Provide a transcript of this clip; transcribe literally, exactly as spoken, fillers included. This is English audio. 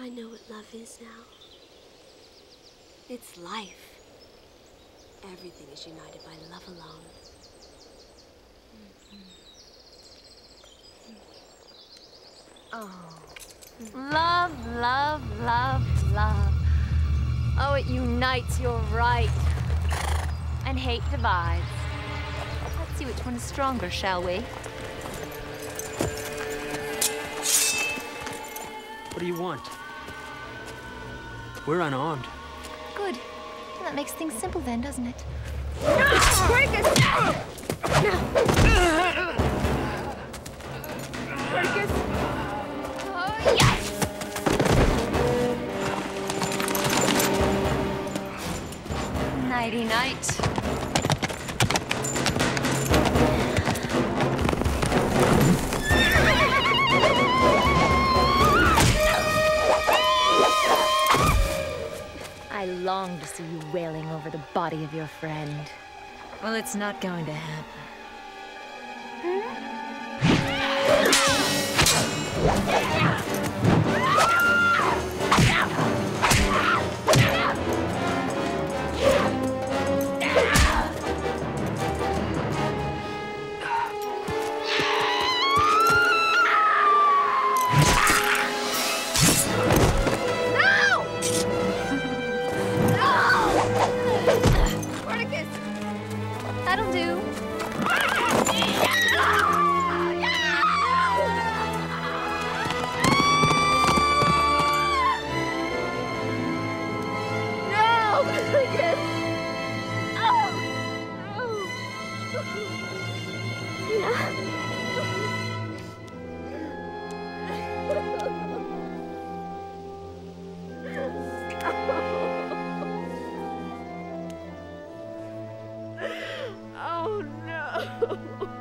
I know what love is now. It's life. Everything is united by love alone. Oh, love, love, love, love. Oh, it unites your right and hate divides. Let's see which one is stronger, shall we? What do you want? We're unarmed. Good. Well, that makes things simple then, doesn't it? No! Break us down! No! Break us. Oh, yes! Nighty night. I long to see you wailing over the body of your friend. Well, it's not going to happen. That'll do. No, Perdiccas! Oh, no. Oh, no.